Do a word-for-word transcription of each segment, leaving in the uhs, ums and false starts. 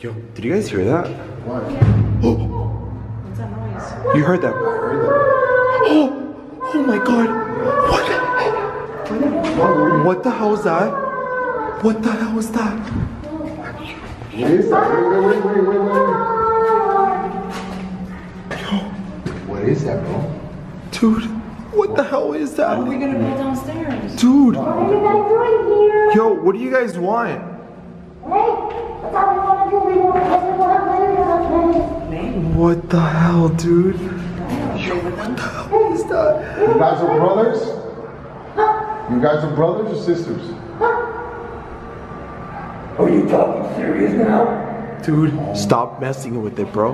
Yo, did you guys hear that? What? Yeah. Oh. What's that noise? You heard that? I heard that. Oh! Oh my god! What the hell? What the hell was that? What the hell was that? What is that? Wait, wait, wait, wait, wait. Yo. What is that, bro? Dude, what the hell is that? What are we gonna be downstairs? Dude! What are you guys doing here? Yo, what do you guys want? Hey! What the hell, dude? Yo, what the hell is that? You guys are brothers? You guys are brothers or sisters? Are you talking serious now? Dude, stop messing with it, bro.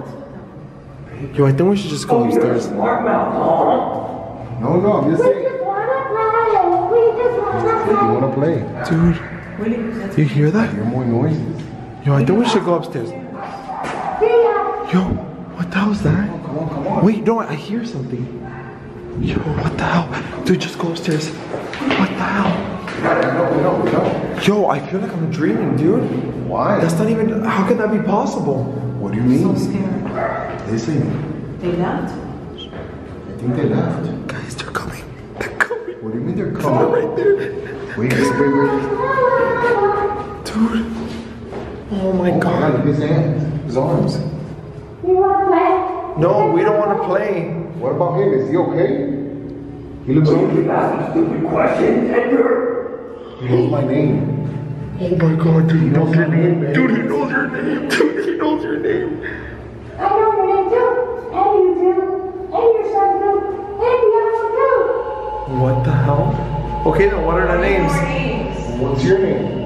Yo, I think we should just go upstairs. Oh, huh? No, no, I'm just saying. We just wanna play. We just wanna play. Dude, do you hear that? I hear more noises. Yo, I think we should go upstairs. Yo, what the hell is that? Come on, come on. Wait, no, I hear something. Yo, what the hell? Dude, just go upstairs. What the hell? Yo, I feel like I'm dreaming, dude. Why? That's not even, how can that be possible? What do you mean? I'm so scared. They say. They left? I think they left. Guys, they're coming. They're coming. What do you mean they're coming? They're right there. Wait, wait, wait. Dude. Oh my, oh my god. Look at his hands, his arms. You wanna play? No, we don't wanna play. What about him? Is he okay? He looks okay. You keep asking stupid questions, Edgar. He knows my name. Oh my god, dude, he knows your name, man. Dude, he knows your name. Dude, he knows your name. I know your name too. And you do. And your son do. And your son do. What the hell? Okay, then what are the names? names? What's your name?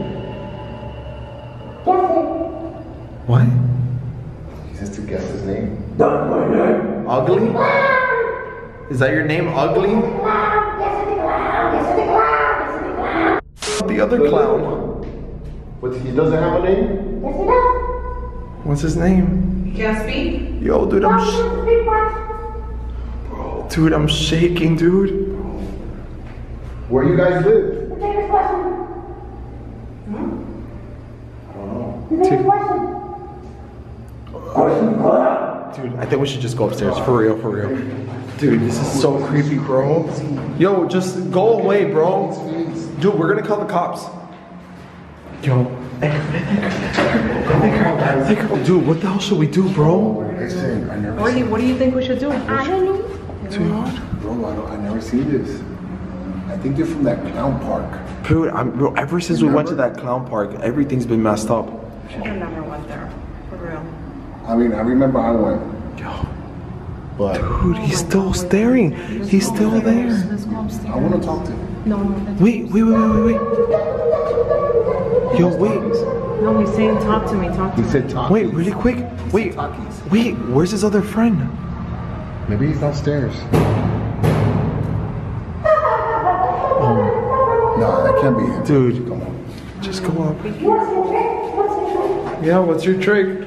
What? He has to guess his name. Not my name. Ugly? Is that your name, Ugly? The other clown. What? He doesn't have a name? Yes, he does. What's his name? He can't speak. Yo, dude, I'm. Bro, dude, I'm shaking, dude. Where you guys live? The biggest question. Hmm? I don't know. The biggest question. Dude, I think we should just go upstairs, for real, for real. Dude, this is so creepy, bro. Yo, just go away, bro. Dude, we're gonna call the cops. Yo. Dude, what the hell should we do, bro? Orly, what do you think we should do? I don't know. Dude. Bro, I, don't, I never seen this. I think they're from that clown park. Dude, I'm, bro, ever since we went to that clown park, everything's been messed up. I never went there, for real. I mean, I remember I went. Yo. But dude, he's still staring. He's still there. I want to talk to him. No, no. Wait, wait, wait, wait, wait. Yo, wait. No, he's saying talk to me, talk to me. He said talk. Wait, really quick. Wait, wait, where's his other friend? Maybe he's downstairs. Oh. Nah, that can't be him. Dude, come on. Just go up. What's your trick? What's your trick? Yeah, what's your trick?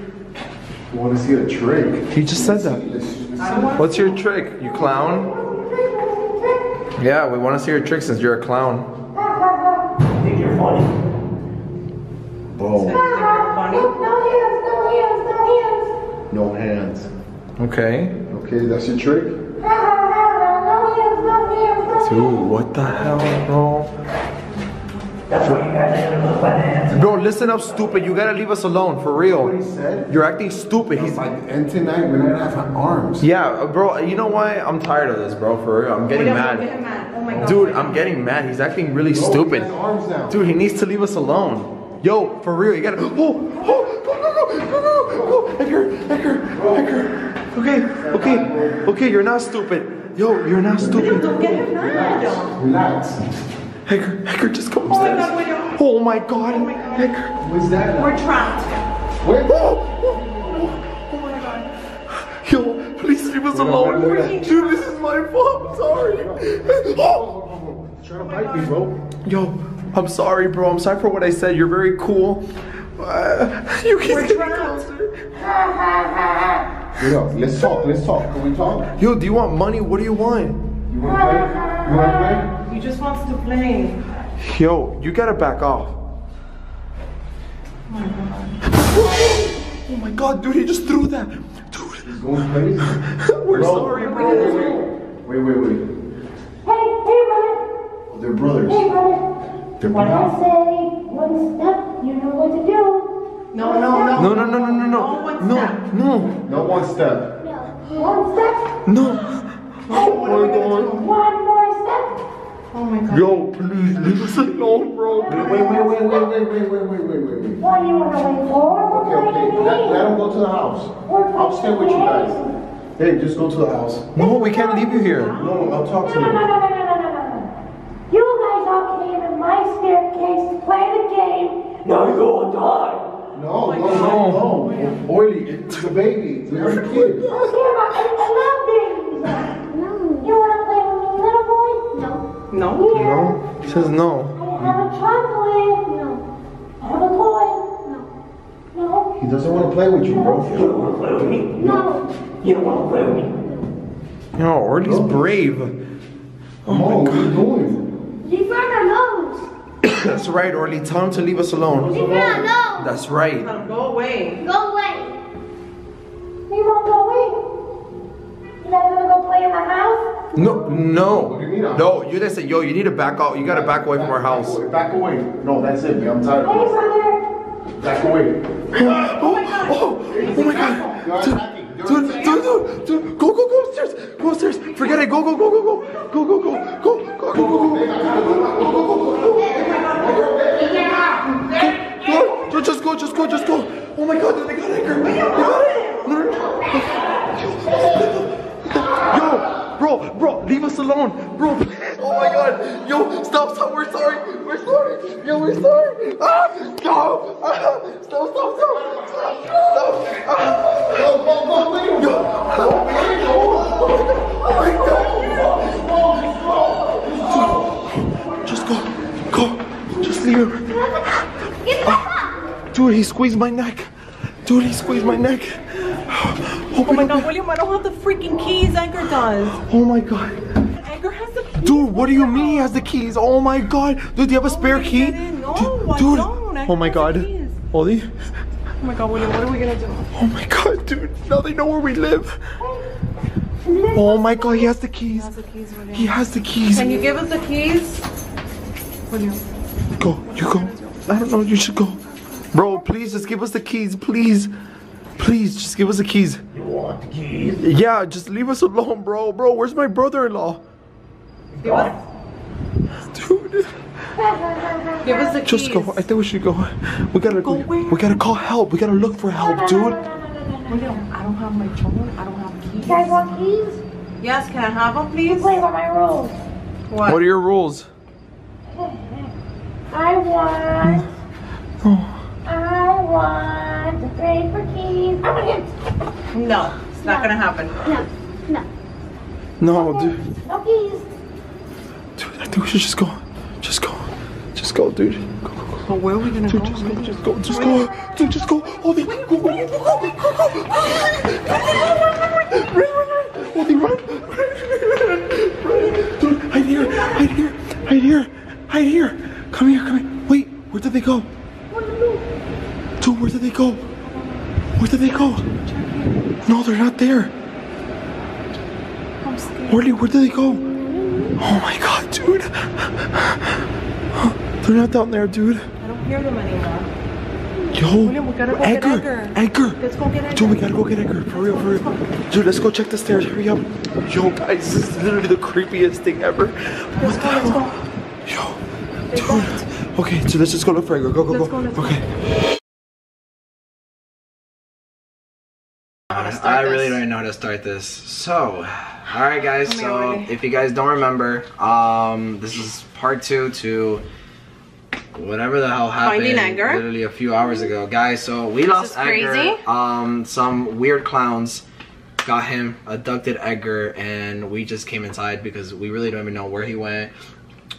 I want to see a trick. He just said that. What's your trick, you clown? Yeah, we want to see your trick since you're a clown. I think you're funny. Whoa. No hands, no hands, no hands. No hands. Okay. Okay, that's your trick? No hands, no hands, no hands. Dude, what the hell, bro? That's why you guys are gonna look by the hands. Bro, listen up, stupid. You gotta leave us alone, for real. What he said? You're acting stupid. He's like, and tonight we're gonna have arms. Yeah, bro. You know why? I'm tired of this, bro. For real, I'm getting mad. Get mad. Oh my god. Dude, I'm getting mad. He's acting really bro, stupid. He has arms now. Dude, he needs to leave us alone. Yo, for real, you gotta. Oh, oh, go, go, go, go, go, go, Edgar, Edgar, Edgar. Okay, okay, okay. You're not stupid. Yo, you're not stupid. Don't get him mad. Relax. Relax. Edgar, Edgar, just go upstairs. Oh my god, oh my god. Edgar. What's that? We're trapped. Where? Oh, oh, oh my god. Yo, please leave us alone. Dude, this is my fault. I'm sorry. Oh. Try to bite me, bro. Yo, I'm sorry, bro. I'm sorry for what I said. You're very cool. Uh, you keep getting closer. Yo, let's talk. Let's talk. Can we talk? Yo, do you want money? What do you want? You want to play? You want to play? He just wants to play. Yo, you gotta back off. Oh my god. Oh my god, dude, he just threw that. Dude. He's going crazy. We're bro, sorry, bro. Wait, wait, wait. Hey, hey, brother. Oh, they're brothers. Hey, brother. They're when brothers. I say one step, you know what to do. No, no, no, no, no, no, no, no, no, one step. no, no, not one step. No, one step. No. Oh my god. One more step. Oh my god. Yo, please leave us alone, bro. Wait, wait, wait, wait, wait, wait, wait, wait, wait, wait, wait. What do you want to wait for? Okay, okay. Let, let him go to the house. I'll stay with you guys. Hey, just go to the house. No, we can't leave you here. No, I'll talk to you. No, no, no, no, no, no, no. You guys all came in my staircase to play the game. Now you're going to die. No, no, no, no. Orly, it's a baby. We're a kid. I don't care about any love babies. You want to play with me, little boy? No. No. Here. No. She says no. I have a chocolate. No. I have a toy. No. No. He doesn't want to play with you, bro. You don't want to play with me. No. You don't want to play with me. No, Orly's no. brave. Oh, oh my god. Doing? Leave her alone. That's right, Orly. Tell him to leave us alone. Leave her alone. That's right. Go away. Go away. He won't go away. You're not gonna go play in my house? No, no, no, you didn't say, yo, you need to back out, you gotta back away from our house. Back away, no, that's it, man, I'm tired of this. Back away. Oh my god, oh, oh my god, dude, dude, dude, dude, dude, go, go, go upstairs, go upstairs, forget it, go, go, go, go, go, go, go, go, go, go, go, go, go, go, go, go, just go, just go, just go, oh my god, they got Edgar, they got it, yo. Bro, bro, leave us alone. Bro, oh my god. Yo, stop, stop, we're sorry. We're sorry. Yo, we're sorry. Ah, no. Ah, stop, stop, stop. Stop, stop. Ah. Yo, go, go, leave. Yo, oh my god. Just go. Go. Just leave him. Ah. Dude, he squeezed my neck. Dude, he squeezed my neck. Open, oh my god, open. William, I don't have the freaking keys. Edgar does. Oh my god. Edgar has the keys. Dude, what do you mean he has the keys? Oh my god. Dude, do you have a oh, spare key? No, dude, I don't. Edgar, oh my god. Ollie? Oh my god, William, what are we gonna do? Oh my god, dude. Now they know where we live. Oh my god, he has the keys. He has the keys, William. He has the keys. Can you give us the keys? William. Go, what you go. Do? I don't know, you should go. Bro, please just give us the keys, please. Please, just give us the keys. You want the keys? Yeah, just leave us alone, bro. Bro, where's my brother-in-law? Give us. Dude. Give us the keys. Just go. I think we should go. We gotta go. We, we gotta call help. We gotta look for help, dude. William, I don't have my phone. I don't have keys. Can I want keys? Yes, can I have them, please? Wait, what are my rules? What? What are your rules? I want. Oh. I want. To pray for keys. No, it's not no. gonna happen. No, no. No, okay. Dude. No keys. Dude, I think we should just go. Just go. Just go, dude. Go, go, go. But where are we gonna dude, go? Just go, just go, just go. Dude, just go. Ollie, go, go, go, go, go, go, go, go. Run, run, run. Ollie, run. Dude, hide here, hide here, hide here, hide here. Come here, come here. Wait, where did they go? Dude, where did they go? Where did they go? No, they're not there. I'm scared. Orly, where did they go? Oh my god, dude. They're not down there, dude. I don't hear them anymore. Yo, William, we gotta go Edgar, get Edgar. Edgar. Let's go get Edgar. Dude, we gotta go get Edgar. For real, for real. Dude, let's go check the stairs. Hurry up. Yo, guys, this is literally the creepiest thing ever. Let's go, let's go. Yo, dude. Okay, so let's just go look for Edgar. Go, go, go. Okay. I really don't even know how to start this. So, alright guys, so if you guys don't remember, um, this is part two to whatever the hell happened literally a few hours ago. Guys, so we lost Edgar. Um, some weird clowns got him, abducted Edgar, and we just came inside because we really don't even know where he went.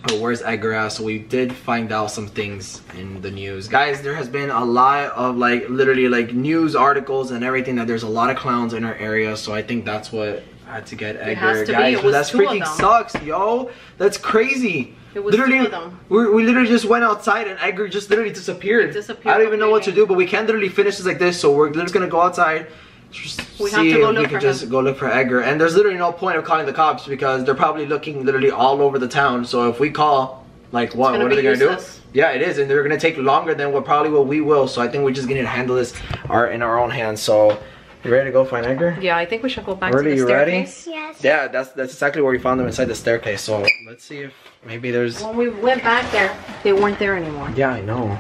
But where's Edgar at? So we did find out some things in the news, guys. There has been a lot of like literally like news articles and everything that there's a lot of clowns in our area, so I think that's what I had to get Edgar, guys. But that freaking sucks, yo. That's crazy. It was literally, we, we literally just went outside and Edgar just literally disappeared. disappeared I don't even know what to do, but we can't literally finish this like this, so we're just gonna go outside. Just we have to go look we can for just him. go look for Edgar. And there's literally no point of calling the cops because they're probably looking literally all over the town. So if we call, like what, what are they gonna useless. do? Yeah, it is, and they're gonna take longer than what probably what we will. So I think we're just gonna handle this our in our own hands. So you ready to go find Edgar? Yeah, I think we should go back Orly, to the staircase. Ready? Yes. Yeah, that's that's exactly where we found them, inside the staircase. So let's see if maybe there's. When we went back there, they weren't there anymore. Yeah, I know.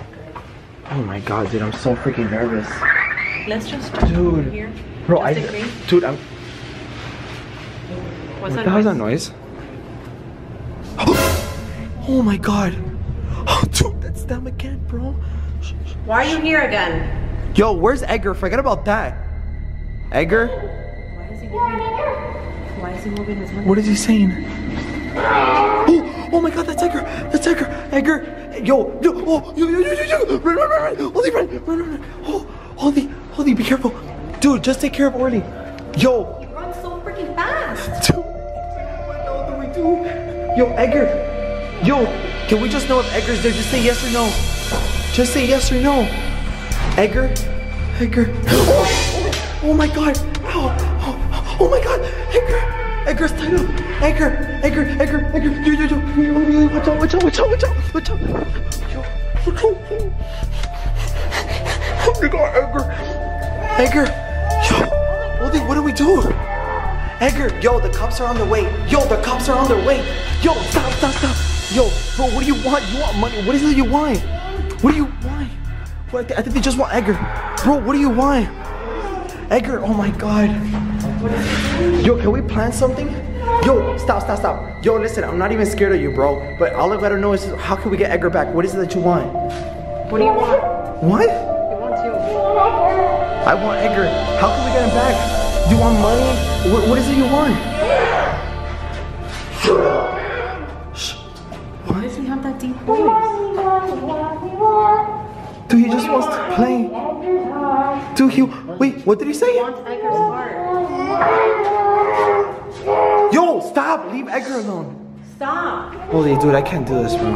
Oh my god, dude, I'm so freaking nervous. Let's just dude, here. Bro, just I agree. dude, I'm. What's what that, the hell's that noise? Oh my god! Oh, dude, that's them again, bro. Why are you here again? Yo, where's Edgar? Forget about that. Edgar? Why is he moving? Why is he moving his hand? What is he saying? Oh, oh my god, that's Edgar! That's Edgar! Edgar! Yo! Yo! Oh! Yo! Yo! Yo! Yo! Yo! Run! Run! Run! Run! Orly, run! Run! Run! Oh! Orly! Orly, be careful! Dude, just take care of Orly! Yo! He runs so freaking fast! Dude! What do we do? Yo, Edgar! Yo! Can we just know if Edgar's there? Just say yes or no! Just say yes or no! Edgar? Edgar? Oh! Oh my god! Oh, oh, oh my god! Edgar! Edgar's tied up! Edgar! Edgar! Edgar! Edgar! Yo, yo, yo! Watch out! Watch out! Watch out! Watch out! Watch out! Yo! Watch out! Oh my god, Edgar! Edgar! Yo! Orly, what do we do? Edgar! Yo, the cops are on their way! Yo, the cops are on their way! Yo, stop! Stop! Stop! Yo, bro, what do you want? You want money? What is it you want? What do you want? What? I think they just want Edgar. Bro, what do you want? Edgar, oh my god. Yo, can we plan something? Yo, stop, stop, stop. Yo, listen, I'm not even scared of you, bro. But all I gotta know is how can we get Edgar back? What is it that you want? What do you want? What? You want you. I want Edgar. How can we get him back? You want money? What, what is it you want? Shh. Why does he have that deep voice? Dude, he just wants to play. Dude, he, wait, what did he say? He wants Edgar's heart. Yo, stop! Leave Edgar alone. Stop. Holy dude, I can't do this, bro.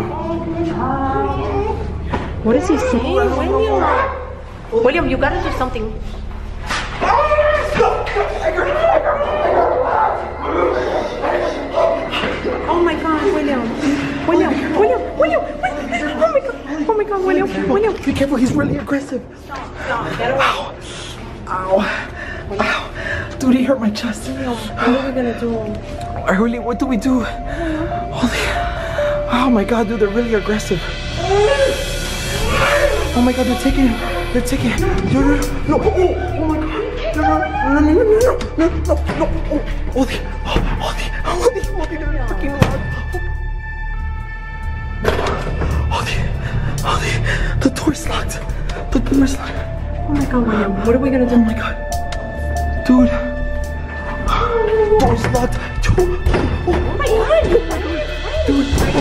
What is he saying? William, William, you gotta do something. Oh my god, William. William, William, William, William. Oh my god. Oh my god, William, William, be careful, he's really aggressive. Stop, stop, get away. Ow, ow, William. Ow. Dude, he hurt my chest. William, what are we gonna do? Orly, what do we do? Holy, oh my god, dude, they're really aggressive. Oh my god, they're taking him, they're taking him. No, no, no, no, oh, oh my god. No, no, no, no, no, no, no, no, no, oh, Orly, Orly, Orly, Orly, they're freaking loud. Orly. Orly, the door's locked. The door's locked. Oh my god, William, what are we gonna do? Oh my god. Dude. Door's locked. Oh my god. Dude. Oh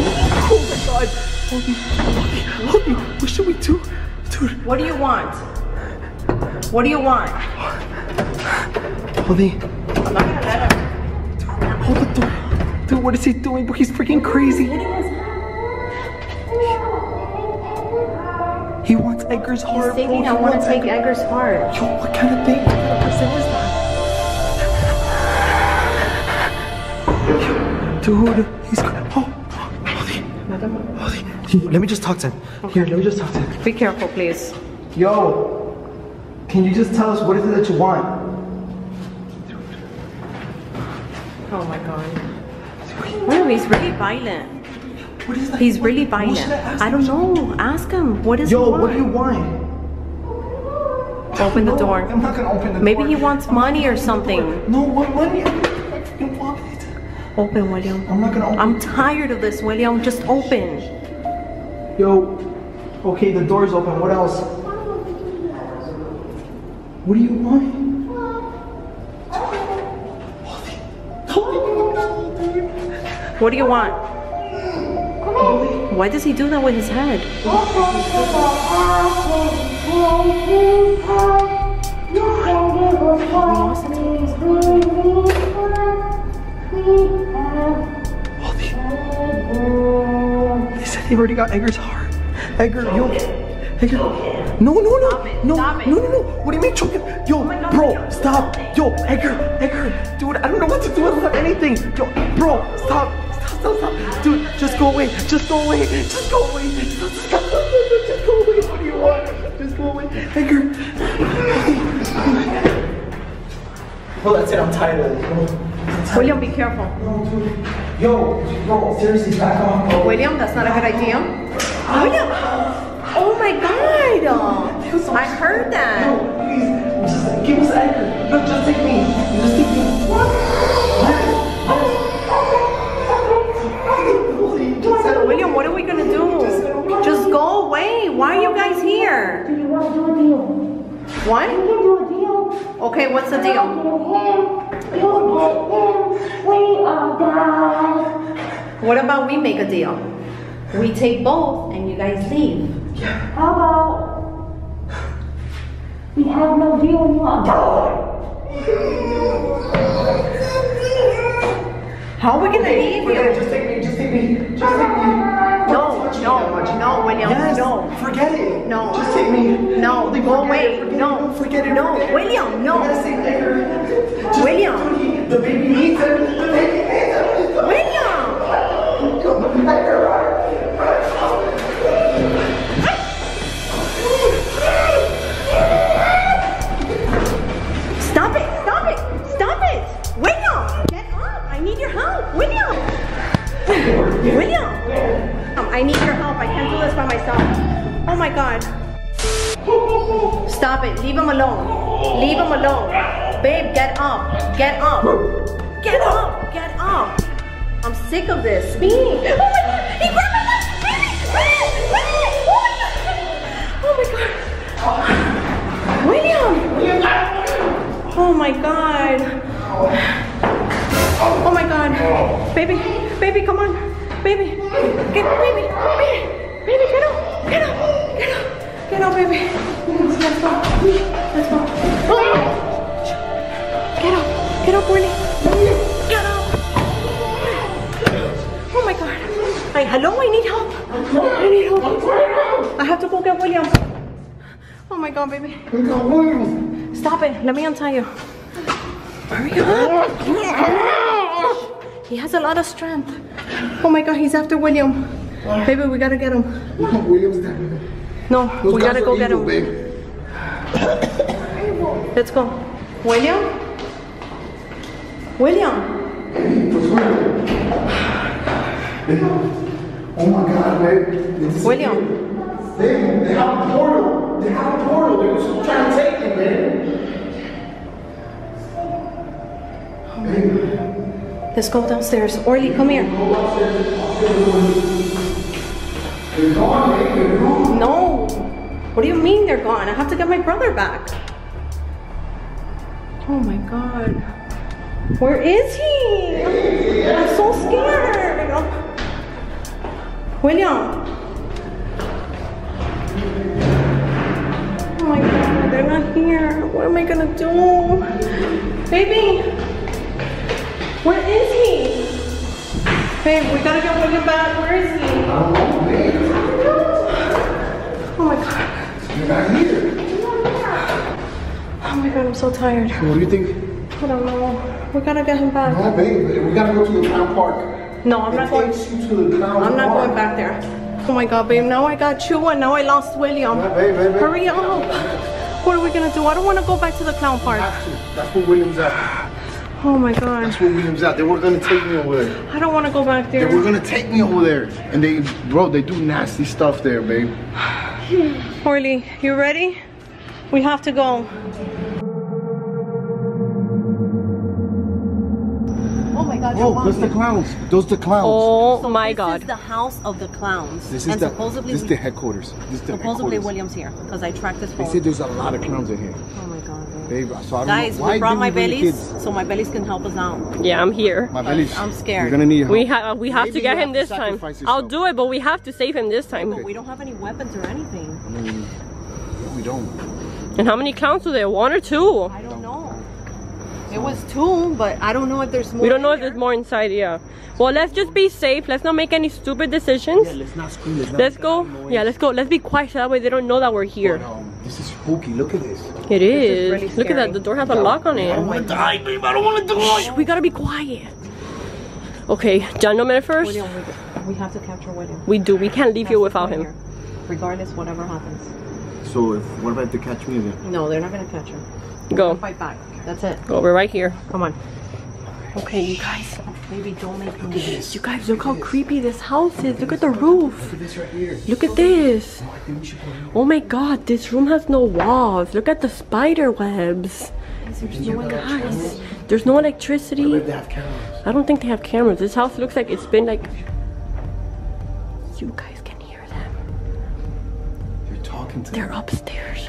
my god. Orly, Orly, Orly, what should we do? Dude. What do you want? What do you want? Orly. I'm not gonna let him. Dude, hold the door. Dude, what is he doing? He's freaking crazy. He wants Edgar's heart. He's thinking, oh, he I want to take Edgar. Edgar's heart. Yo, what kind of thing? What kind of person is that? Dude, he's gonna. Oh, Orly, Orly. Let me just talk to him. Okay. Here, let me just talk to him. Be careful, please. Yo, can you just tell us what is it that you want? Oh my god. Wow, he's really violent. What is that? He's what, really violent. I, I don't know. Ask him. What is Yo, he want? what do you want? Open the no, door. I'm not going to open the Maybe door. Maybe he wants I'm money or something. No, what money? You want it. Open, William. I'm not going to open I'm tired of this, William. Just open. Yo. Okay, the door's open. What else? What do you want? What do you want? Why does he do that with his head? Orly. They've already got Edgar's heart. Edgar, yo. Edgar. No, no, no. No, no, no, no. What do you mean choke him? Yo, bro, stop. Yo, Edgar, Edgar. Dude, I don't know what to do. I don't have anything. Yo, bro, stop. Stop, stop, stop. Dude, just go away. Just go away. Just go away. Just go away. Just go away. What do you want? Just go away. Edgar. Well, that's it. I'm tired of it. William, be careful. No, dude. Yo, bro, seriously, back on. Bro. William, that's not a good idea. Oh, William! Oh my god! Oh, so I heard that. No, please, just give us Edgar. No, just take me. Just take me. What? What? William, what are we gonna do? Just go away. Why are you guys here? Do you want to do a deal? What? Do you want to do a deal? Okay, what's the deal? You'll get him. We all die. What about we make a deal? We take both and you guys leave. Yeah. How about we have no deal and you all die? How are we gonna leave you? Just take me, just take me, just take me. No, no, no, William, yes, no. Forget it. No. Just take me. No, go away. No, forget it. No, William, no. William, the baby needs him. The baby needs him. William. Stop it! Stop it! Stop it! William, get up! I need your help, William. William, I need your help. I can't do this by myself. Oh my God! Stop it! Leave him alone. Leave him alone. Babe, get up, get up, get up, get up. I'm sick of this. Me. Oh my God, he grabbed my leg. Oh my God. William. Oh my God. Oh my God. Baby, baby, come on. Baby, get up, baby, baby, baby, get up, get up, get up, get up, baby. Let's go, let's go. Oh. Get up, get up, Orly. Get up. Oh my God. I, hello, I need help. I need help. I have to go get William. Oh my God, baby. Stop it. Let me untie you. Hurry up. He has a lot of strength. Oh my God, he's after William. Baby, we gotta get him. No, we gotta go get him. Let's go. William? William. Oh my God, man. William. They, they have a portal. They have a portal. They're just trying to take it, man. Oh man. Let's go downstairs. Orly, come here. They're gone, man. They're gone. No. What do you mean they're gone? I have to get my brother back. Oh my God. Where is he? I'm so scared. William. Oh my God, they're not here. What am I gonna do? Baby. Where is he? Babe, we gotta get William back. Where is he? Oh my God. You're not here. Oh my God, I'm so tired. What do you think? I don't know. We gotta get him back. No, babe, we gotta go to the clown park. No, I'm it not going. You to the clown I'm not park. Going back there. Oh my God, babe. Now I got you, and now I lost William. No, babe, babe, hurry babe. Up! What are we gonna do? I don't want to go back to the clown park. That's where William's at. Oh my God. That's where William's at. They were gonna take me over there. I don't want to go back there. They were gonna take me over there, and they, bro, they do nasty stuff there, babe. Orly, you ready? We have to go. Oh, those the clowns. Those the clowns. Oh so my this God. This is the house of the clowns. This is, and the, supposedly this is the headquarters. This is the supposedly headquarters. William's here because I tracked this phone. They said there's a lot of clowns in here. Oh my God. Babe. Babe, so I guys, we brought Maibelys, so Maibelys can help us out. Yeah, I'm here. Maibelys, I'm scared. You're gonna need help. We have we have Maybe to get him this time. Yourself. I'll do it, but we have to save him this time. Okay. But we don't have any weapons or anything. Mm, we don't. And how many clowns are there? One or two? I don't know. It was two, but I don't know if there's more. We don't know if there's more inside, yeah. Well, let's just be safe. Let's not make any stupid decisions. Yeah, let's not screw. Let's, let's go. Yeah, let's go. Let's be quiet so that way they don't know that we're here. But, um, this is spooky. Look at this. It is. This is really Look at that. The door has a lock on it. I don't want to die, babe. I don't want to die. Shh, we gotta be quiet. Okay, John, no minute first. William, we, we have to capture William. We do. We can't leave you without him. Here, regardless, whatever happens. So, if what about the catch me then? No, they're not gonna catch him. Go. Fight back. That's it. Go. We're right here. Come on. Okay, you guys. Maybe don't make noise. You guys, look how creepy this house is. Look at the roof. Look at this right here. Look at this. Oh my God, this room has no walls. Look at the spider webs. There's no, guys, there's no electricity. I don't think they have cameras. This house looks like it's been like. You guys can hear them. They're talking to. They're upstairs.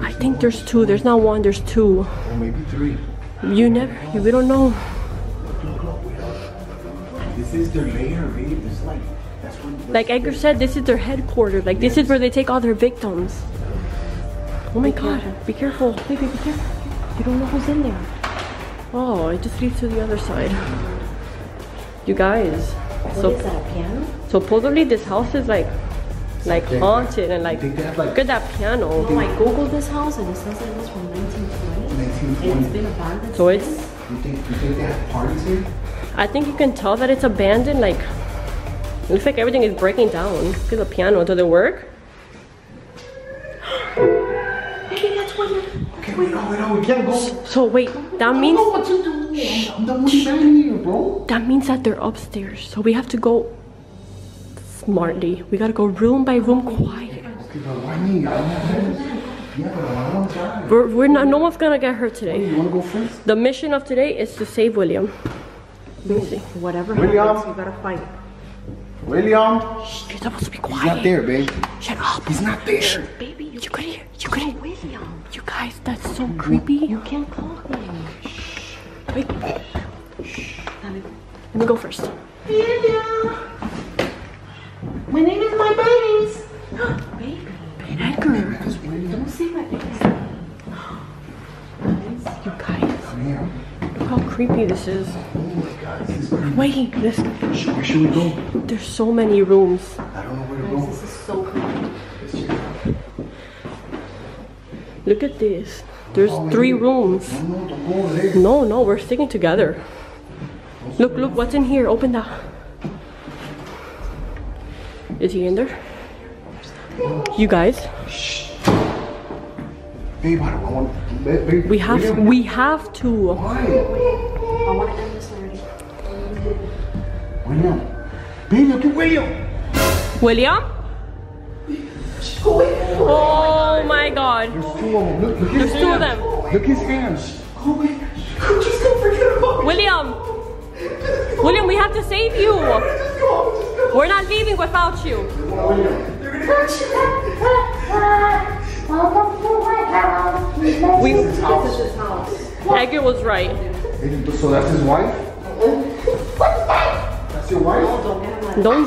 I think there's two. There's not one. There's two. Or maybe three. You never. You, we don't know. This is their lair, babe. This like. That's when. Like Edgar said, this is their headquarters. Like this is where they take all their victims. Oh my God! Be careful, baby. Be careful. You don't know who's in there. Oh, it just leads to the other side. You guys. So what is that, a piano? Supposedly this house is like. Like haunted and like, like look at that piano. No, I googled this house and it says that it was from nineteen twenty. It's been abandoned. So it's. You think, you think they have parties here? I think you can tell that it's abandoned. Like, it looks like everything is breaking down. Look at the piano. Does it work? Okay, that's what. Okay, wait, no, wait, no, we can't go. So wait, that means. I don't know what to do. Shh. I'm the one standing here, bro. That means that they're upstairs. So we have to go. Smartly, we gotta go room by room, quiet. We're, we're not. No one's gonna get hurt today. You wanna go first? The mission of today is to save William. Let me see. Whatever William. happens, you gotta fight. William. Shh, you're supposed to be quiet. He's not there, babe. Shut up. He's not there. Shh, baby, you, you could hear. You could hear William. You guys, that's so creepy. You can't call him. Shh. Wait. Shh. Let me go first. William. My name is Maibelys. Baby. Edgar. Don't say my name. You guys. Look how creepy this is. Oh my God, this is. Wait. This. Where should we go? There's so many rooms. I don't know where to go. This is so creepy. Look at this. There's oh, three maybe. rooms. No, no, don't go over there. No, no, we're sticking together. Look, look, what's in here? Open that. Is he in there? You guys. Shh. Babe, I don't want. Babe, we have. Babe. We have to. Why? I want to end this already. William. Babe, look at William. William? Oh my God. There's two of them. Look, look There's two hands. of them. Look his hands. Oh my God. She's gonna forget about me. William. William, we have to save you. We're not leaving without you. We, Edgar was right. So that's his wife? That's your wife? No,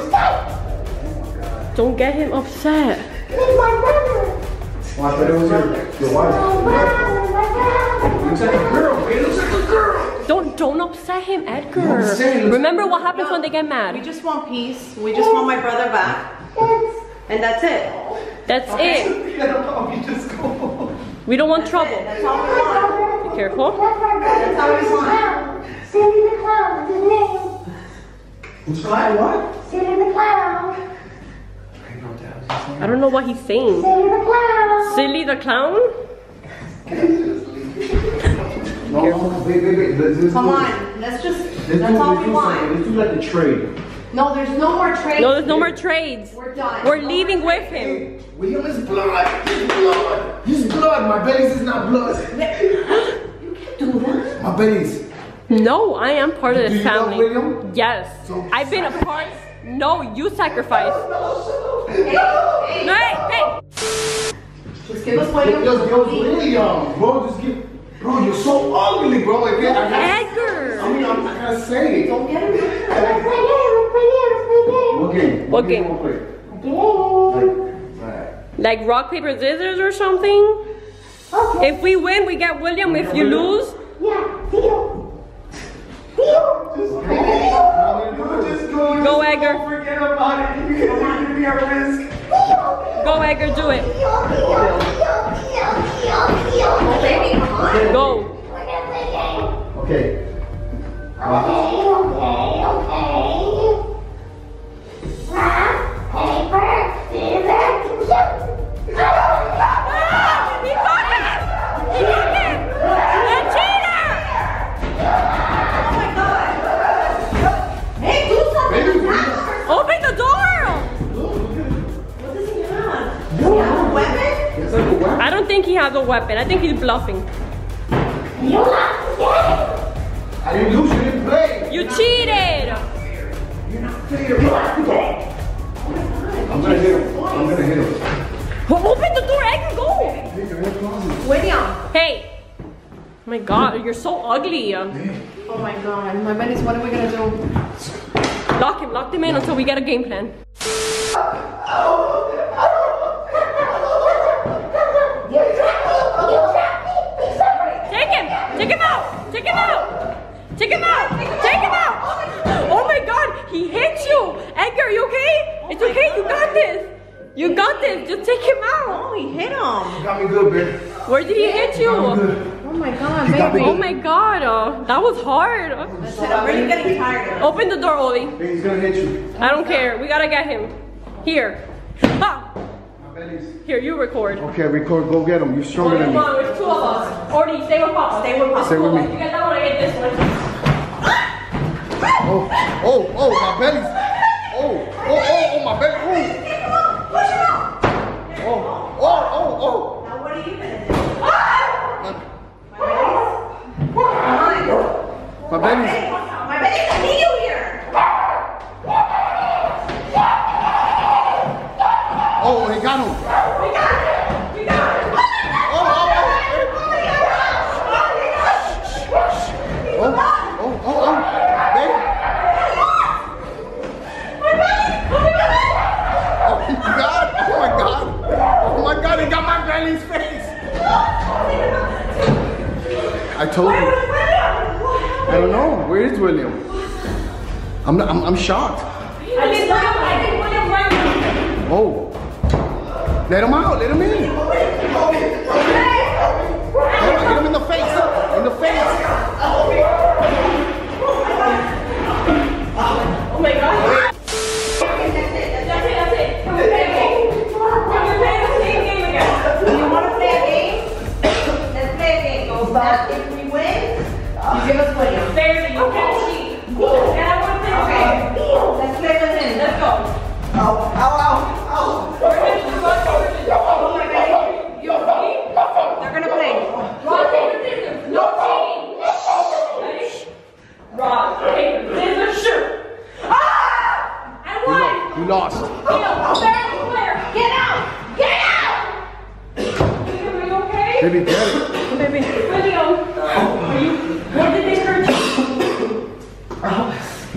don't get him upset. Don't, don't get him upset. Well, I thought it was your, your wife. It looks like a girl. It looks like a girl. Don't don't upset him, Edgar. Remember what happens no, when they get mad. We just want peace. We just want my brother back. And that's it. That's okay. it. We don't want that's trouble. It. That's all we want. Be careful. That's all we want. Silly the clown is his name. It's like what? Silly the clown. I don't know what he's saying. Silly the clown. Silly the clown? No, no, no, wait, wait, wait. Let's, let's Come do, on, let's just, let's that's do, all we want. Something. Let's do like a trade. No, there's no more trades. No, there's no more trades. We're done. We're no leaving with him. Hey, William is blood. He's blood. He's blood. Maibelys is not blood. You can't do that. Maibelys. No, I am part of this family. Do you love William? Yes. So I've been a part. No, you sacrificed. No, no, no. No. Hey, hey. No, hey, hey. Just give us William. Just give us William. Bro, just give. Bro, you're so ugly, bro. Like, yeah, I Edgar! I mean, I'm not gonna say it. Don't get it. What game? What game? Like, like rock, paper, scissors or something? Okay. If we win, we get William. If you lose, Edgar. Don't forget about it. You continue to be at risk. Go, Edgar, do it. Go. Okay. Wow. I don't think he has a weapon. I think he's bluffing. You lost the game. I didn't lose. You didn't play. You cheated. You're not fair. You lost the game. I'm gonna hit him. I'm gonna hit him. Well, open the door. I can go. William. Hey. Oh my God, you're so ugly. Oh my God, Maibelys, what are we gonna do? Lock him. Lock him in until we get a game plan. Take him out! Take him out! Oh my God! He hit you! Edgar, you okay? It's okay, you got this! You got this! Just take him out! Oh, he hit him! You got me good, babe. Where did he hit you? Oh my God, baby. Oh my God, oh, that was hard. I'm really getting tired. Open the door, Orly. He's gonna hit you. I don't care. We gotta get him. Here. Ha! Here, you record. Okay, record. Go get him. You're stronger than me. Come on, there's two of us. Orly, stay with Pop. Stay with Pop. Stay with me. You get that one, I get this one. Oh, oh, oh, Maibelys. Oh, oh, oh, oh, Maibelys. Push him out. Push him out. Oh, oh, oh, oh. Now what are you gonna do? Maibelys. Maibelys. Maibelys, I need you here. Oh, he got him. We got him. We got him. Oh, oh, oh. Oh, my God. Oh, oh, oh. God, oh my God, oh my God, he got Maibelys' face. I told you. I don't know. Where is William? I'm not, I'm, I'm shocked. I did William. I did William right now. Oh, let him out. Let him in. Hit him in the face. In the face. Oh my God. Give us William. Fairly, you can't cheat. And I want to play with him. Let's play with him. Let's go. Ow, ow, ow, ow. We're going to go. Oh my God. You okay? They're going to play. Rock, paper, scissors. No cheating. Rock, paper, scissors, shoot. Ah! And what? You lost. Fairly clear. Get out. Get out. Are you okay? Baby, get it. Baby. William. Are you? What did they hurt you? Oh, we gotta go.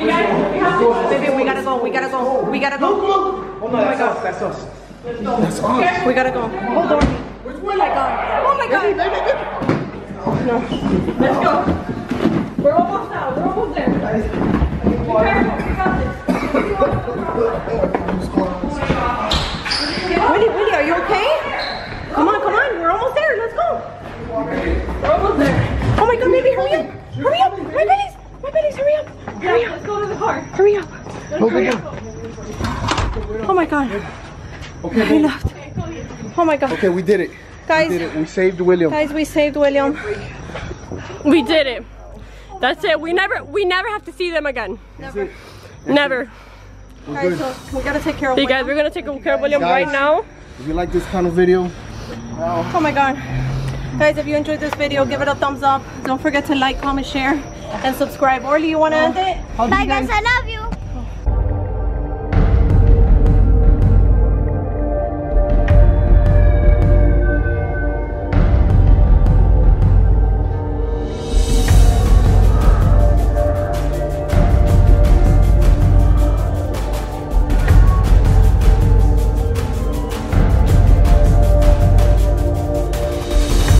You guys, we have to go. Baby, we gotta go. We gotta go. We gotta go. Oh no, that's us. That's us. That's us. We gotta go. Hold on. Oh my God. Oh my God. Oh no. Let's go. We're almost out. We're almost there. Be careful. We got this. Willie, Willie, are you okay? Come on, come on. We're almost there. Let's go. We're almost there. Oh my God, baby, hurry up! Hurry up! Maibelys! Maibelys, hurry up! Hurry up! Let's go to the car. Hurry up! Hurry up! Oh my God. Okay. He left. Oh my God. Okay, we did it. Guys, we did it. We saved William. Guys, we saved William. We did it. That's it. We never, we never have to see them again. Never. That's it. That's never. It. Guys, so we gotta take care of. See, guys, we're gonna take care of William guys, right now. If you like this kind of video. Wow. Oh my God. Guys, if you enjoyed this video, give it a thumbs up. Don't forget to like, comment, share, and subscribe. Orly, you want to end it? Bye guys, I love you.